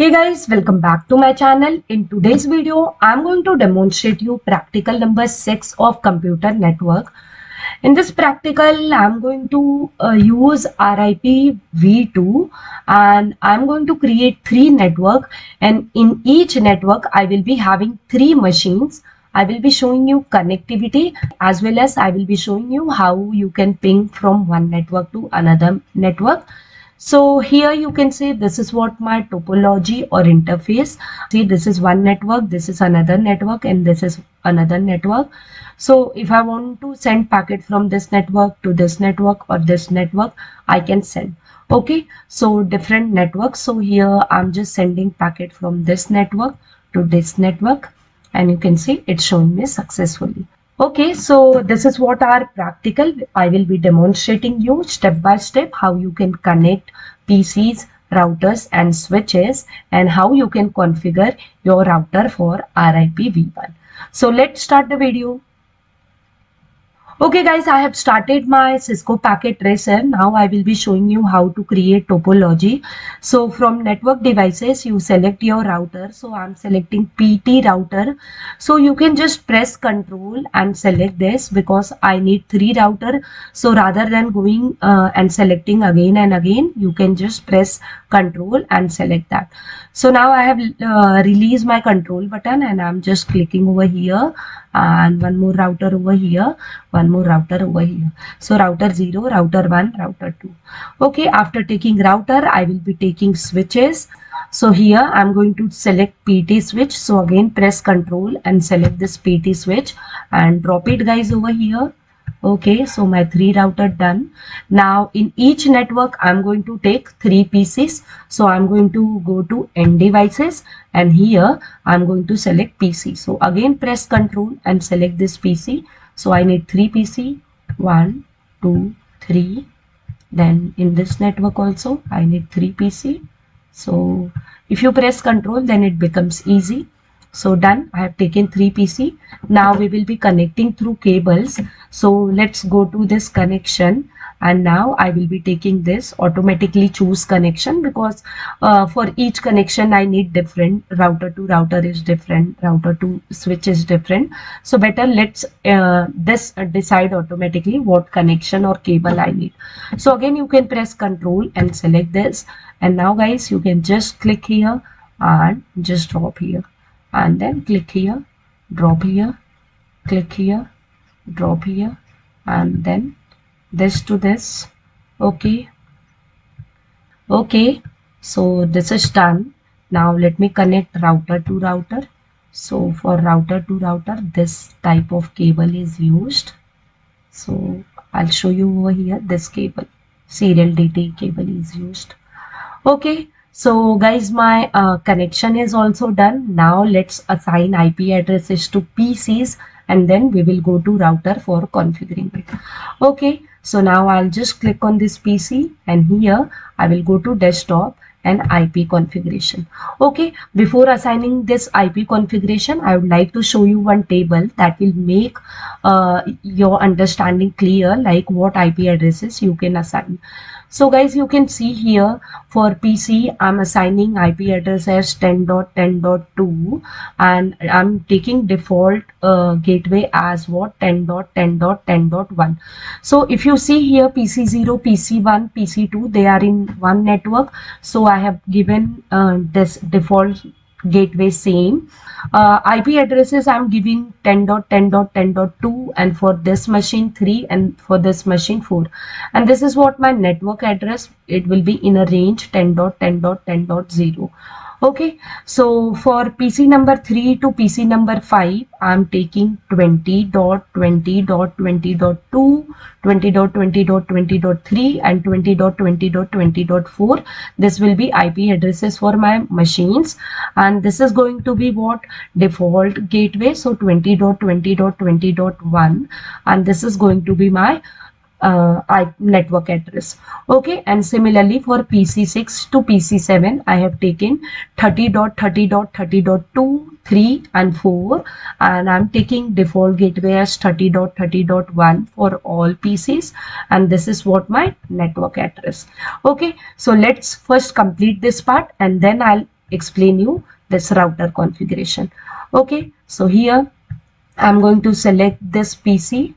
Hey guys, welcome back to my channel. In today's video, I'm going to demonstrate you practical number 6 of computer network. In this practical, I'm going to use RIPv2 and I'm going to create 3 networks, and in each network, I will be having 3 machines. I will be showing you connectivity as well as I will be showing you how you can ping from one network to another network. So here you can say this is what my topology or interface. See, this is one network, this is another network, and this is another network. So if I want to send packet from this network to this network or this network, I can send. Okay, so different networks. So here I'm just sending packet from this network to this network, and you can see it's showing me successfully. Okay, so this is what our practical. I will be demonstrating you step by step how you can connect PCs, routers and switches, and how you can configure your router for RIPv1. So let's start the video. Okay guys, I have started my Cisco Packet Tracer. Now I will be showing you how to create topology. So from network devices, you select your router. So I'm selecting PT router. So you can just press Ctrl and select this because I need 3 routers. So rather than going and selecting again and again, you can just press Ctrl and select that. So now I have released my Control button and I'm just clicking over here. And one more router over here, one more router over here. So router 0, router 1, router 2. Okay, after taking router, I will be taking switches. So here I'm going to select PT switch. So again, press Ctrl and select this PT switch and drop it guys over here. Okay, so my 3 router done. Now in each network, I'm going to take 3 PCs. So I'm going to go to end devices and here I'm going to select PC. So again, press Ctrl and select this PC. So I need 3 PC, 1, 2, 3. Then in this network also, I need 3 PC. So if you press Ctrl, then it becomes easy. So done, I have taken 3 PC. Now we will be connecting through cables. So let's go to this connection. And now I will be taking this automatically choose connection because for each connection I need different. Router to router is different. Router to switch is different. So better let's decide automatically what connection or cable I need. So again, you can press Ctrl and select this. And now guys, you can just click here and just drop here. And then click here, drop here, click here, drop here, and then this to this. Okay. Okay. So this is done. Now let me connect router to router. So for router to router, this type of cable is used. So I'll show you over here, this cable, serial DTE cable is used. Okay. So guys, my connection is also done. Now let's assign IP addresses to PCs and then we will go to router for configuring it. Okay, so now I'll just click on this PC and here I will go to desktop and IP configuration. Okay, before assigning this IP configuration, I would like to show you one table that will make your understanding clear, like what IP addresses you can assign. So guys, you can see here for PC, I'm assigning IP address as 10.10.2 and I'm taking default gateway as what 10.10.10.1. So if you see here PC0, PC1, PC2, they are in one network. So I have given this default gateway same. IP addresses I'm giving 10.10.10.2 and for this machine 3 and for this machine 4, and this is what my network address. It will be in a range 10.10.10.0. Okay, so for PC number 3 to PC number 5, I'm taking 20.20.20.2, 20.20.20.3 and 20.20.20.4. This will be IP addresses for my machines, and this is going to be what default gateway. So 20.20.20.1, and this is going to be my network address. Okay, and similarly for PC6 to PC7, I have taken 30.30.30.2, 3 and 4, and I'm taking default gateway as 30.30.1 for all PCs, and this is what my network address. Okay, so let's first complete this part and then I'll explain you this router configuration. Okay, so here I'm going to select this PC,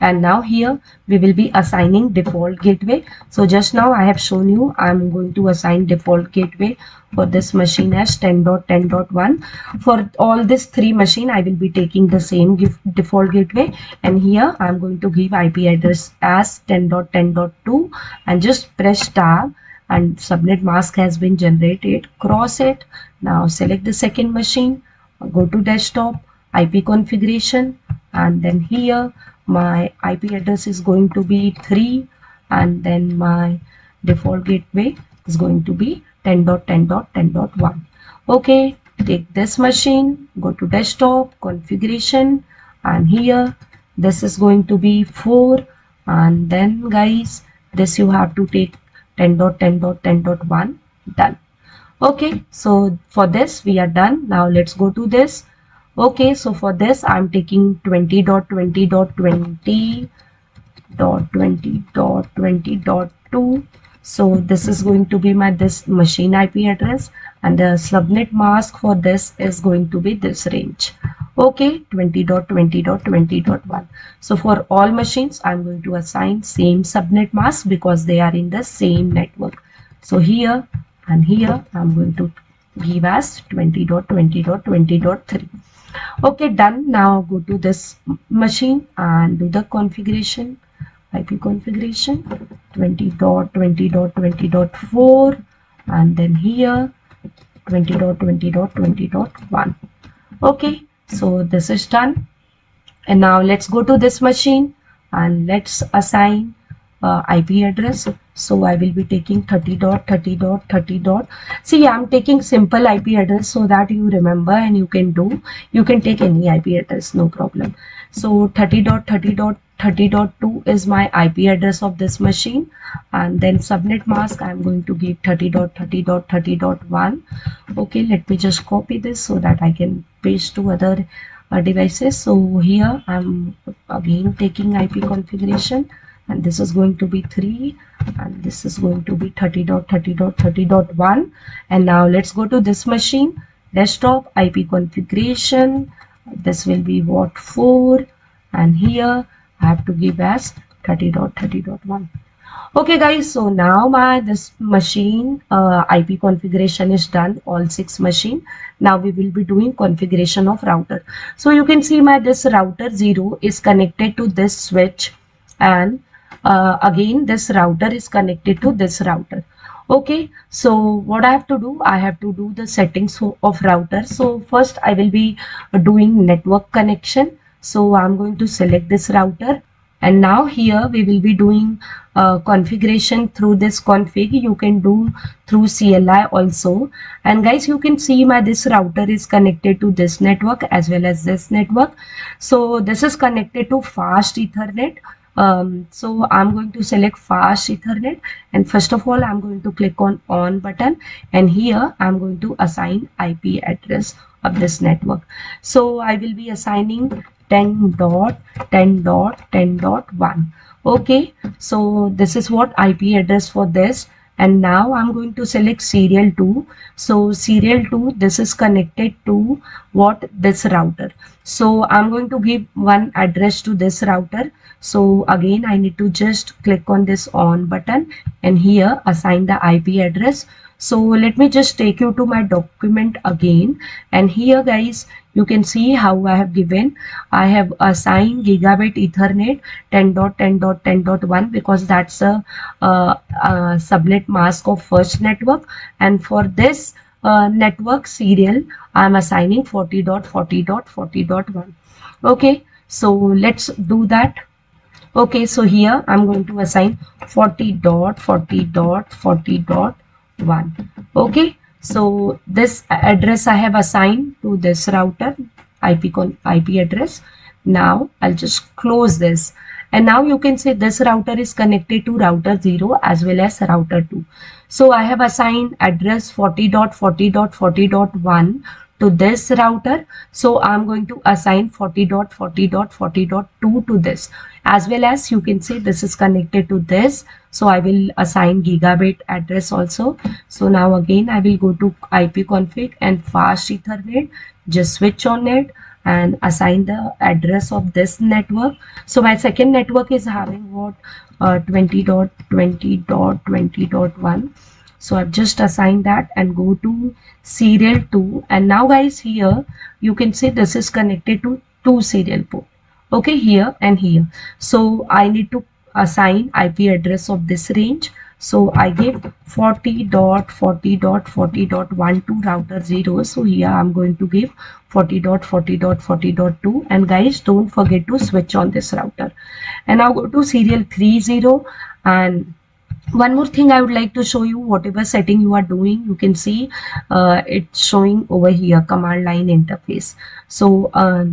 and now here we will be assigning default gateway. So just now I have shown you I'm going to assign default gateway for this machine as 10.10.1. for all this 3 machine I will be taking the same default gateway, and here I'm going to give IP address as 10.10.2 and just press tab, and subnet mask has been generated. Cross it. Now select the second machine, go to desktop, IP configuration, and then here my IP address is going to be 3, and then my default gateway is going to be 10.10.10.1. okay, take this machine, go to desktop, configuration, and here this is going to be 4, and then guys this you have to take 10.10.10.1. done. Okay, so for this we are done. Now let's go to this. Okay, so for this I'm taking 20.20.20.20.20.2. So this is going to be my this machine IP address, and the subnet mask for this is going to be this range. Okay, 20.20.20.1. So for all machines I'm going to assign same subnet mask because they are in the same network. So here and here I'm going to give us 20.20.20.3. Okay, done. Now go to this machine and do the configuration, IP configuration, 20.20.20.4, and then here 20.20.20.1. okay, so this is done. And now let's go to this machine and let's assign IP address. So I will be taking 30.30.30. See, I'm taking simple IP address so that you remember, and you can take any IP address, no problem. So 30.30.30.2 is my IP address of this machine, and then subnet mask I'm going to give 30.30.30.1. okay, let me just copy this so that I can paste to other devices. So here I'm again taking IP configuration, and this is going to be 3, and this is going to be 30.30.30.1. and now let's go to this machine, desktop, IP configuration, this will be what, 4, and here I have to give as 30.30.1. okay guys, so now my this machine IP configuration is done, all 6 machine. Now we will be doing configuration of router. So you can see my this router 0 is connected to this switch, and again this router is connected to this router. Okay, so what I have to do, I have to do the settings of router. So first I will be doing network connection. So I'm going to select this router, and now here we will be doing configuration through this config. You can do through CLI also. And guys, you can see my this router is connected to this network as well as this network. So this is connected to fast Ethernet. So I'm going to select fast Ethernet, and first of all I'm going to click on on button, and here I'm going to assign IP address of this network. So I will be assigning 10.10.10.1. okay, so this is what IP address for this. And now I'm going to select serial 2. So serial 2, this is connected to what, this router. So I'm going to give one address to this router. So again I need to just click on this on button, and here assign the IP address. So let me just take you to my document again, and here guys you can see how I have given, I have assigned gigabit Ethernet 10.10.10.1 because that's a subnet mask of first network, and for this network serial I'm assigning 40.40.40.1. okay, so let's do that. Okay, so here I'm going to assign 40.40.40.1. okay, so this address I have assigned to this router, IP address. Now I'll just close this, and now you can see this router is connected to router 0 as well as router 2. So I have assigned address 40.40.40.1 to this router. So I'm going to assign 40.40.40.2 to this, as well as you can say this is connected to this. So I will assign gigabit address also. So now again, I will go to ipconfig and fast ethernet, just switch on it and assign the address of this network. So my second network is having what 20.20.20.1. So I've just assigned that and go to serial 2. And now guys, here you can say this is connected to 2 serial port. Okay, here and here. So I need to assign IP address of this range. So I give 40.40.40.12 router 0. So here I'm going to give 40.40.40.2. And guys, don't forget to switch on this router. And now go to serial 30. And one more thing I would like to show you, whatever setting you are doing, you can see it's showing over here, command line interface. So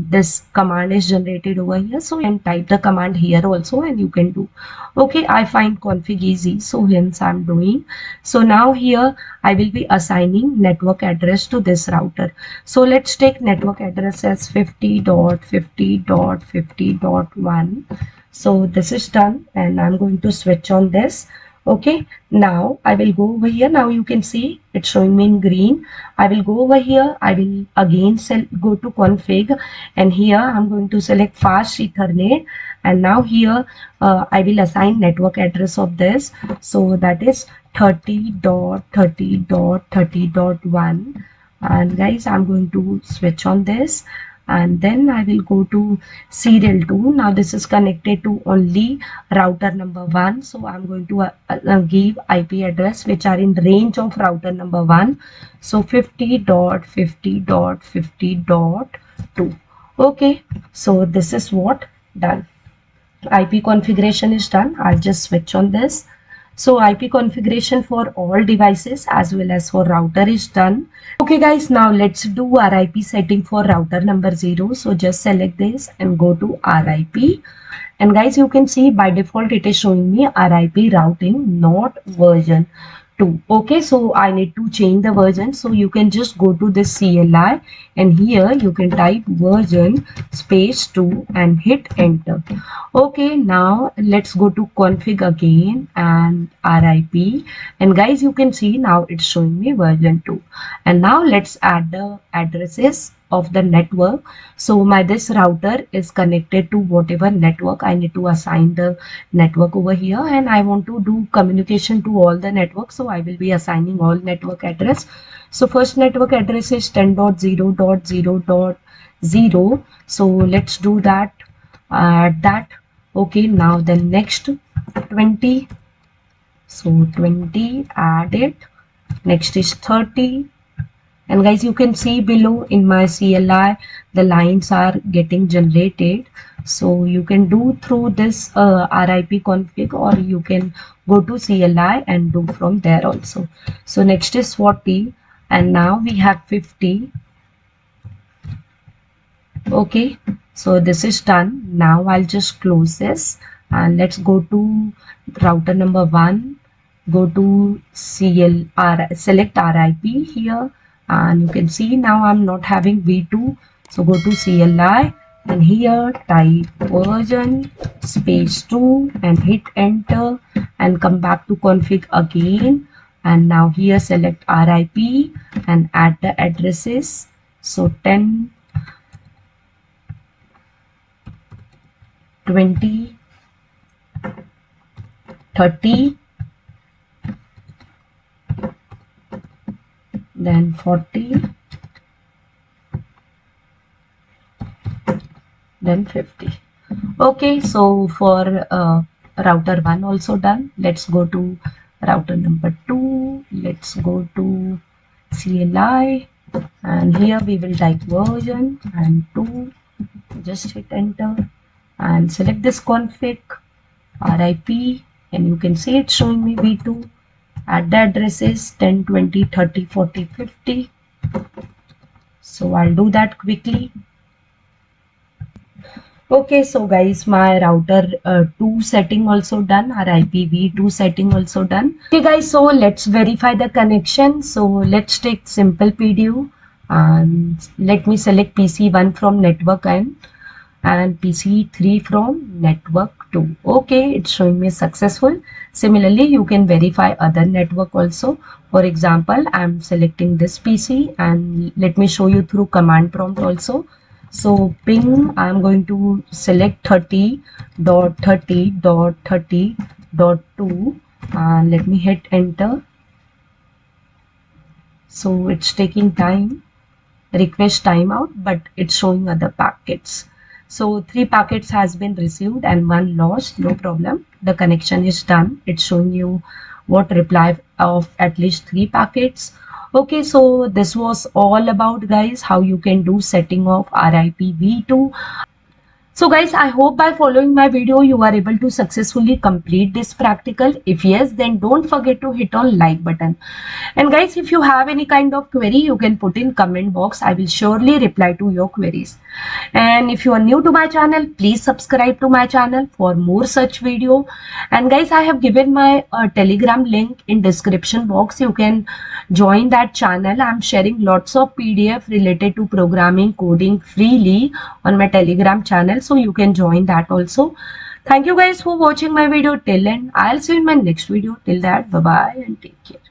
this command is generated over here, so you can type the command here also and you can do. Okay, I find config easy, so hence I'm doing. So now here I will be assigning network address to this router. So let's take network address as 50.50.50.1. So this is done and I'm going to switch on this. Okay, now I will go over here. Now you can see it's showing me in green. I will go over here. I will again go to config, and here I'm going to select fast ethernet. And now here I will assign network address of this. So that is 30.30.30.1. And guys, I'm going to switch on this. And then I will go to serial 2. Now this is connected to only router number 1. So I'm going to give IP address which are in range of router number 1. So 50.50.50.2. Okay, so this is what done. IP configuration is done. I'll just switch on this. So IP configuration for all devices as well as for router is done. Okay guys, now let's do RIP setting for router number 0. So just select this and go to RIP. And guys, you can see by default it is showing me RIP routing, not version 2. Okay, so I need to change the version. So you can just go to this CLI and here you can type version space 2 and hit enter. Okay, now let's go to config again and RIP, and guys you can see now it's showing me version 2. And now let's add the addresses of the network. So this router is connected to whatever network. I need to assign the network over here, and I want to do communication to all the networks, so I will be assigning all network address. So first network address is 10.0.0.0. So let's do that, add that. Okay, now the next 20, so 20, add it. Next is 30. And guys, you can see below in my CLI, the lines are getting generated. So you can do through this RIP config, or you can go to CLI and do from there also. So next is 40, and now we have 50. Okay, so this is done. Now I'll just close this and let's go to router number 1. Go to select RIP here. And you can see now I'm not having v2, so go to CLI and here type version space 2 and hit enter, and come back to config again, and now here select RIP and add the addresses. So 10 20 30, then 40, then 50. Okay, so for router 1 also done. Let's go to router number 2. Let's go to CLI and here we will type version and 2, just hit enter and select this config RIP, and you can see it's showing me v2. Add the addresses 10 20 30 40 50. So I'll do that quickly. Okay, so guys, my router 2 setting also done, RIPv2 setting also done. Okay guys, so let's verify the connection. So let's take simple PDU and let me select PC1 from network N and PC3 from network 2. Okay, it's showing me successful. Similarly, you can verify other network also. For example, I'm selecting this PC and let me show you through command prompt also. So ping, I'm going to select 30.30.30.2 and let me hit enter. So it's taking time, request timeout, but it's showing other packets. So 3 packets has been received and 1 lost. No problem. The connection is done. It's showing you what reply of at least 3 packets. Okay, so this was all about, guys, how you can do setting of RIPv2. So guys, I hope by following my video you are able to successfully complete this practical. If yes, then don't forget to hit on like button. And guys, if you have any kind of query, you can put in comment box. I will surely reply to your queries. And if you are new to my channel, please subscribe to my channel for more such video. And guys, I have given my Telegram link in description box. You can join that channel. I'm sharing lots of PDF related to programming, coding freely on my Telegram channel. So you can join that also. Thank you guys for watching my video till end. I'll see you in my next video. Till that, bye bye and take care.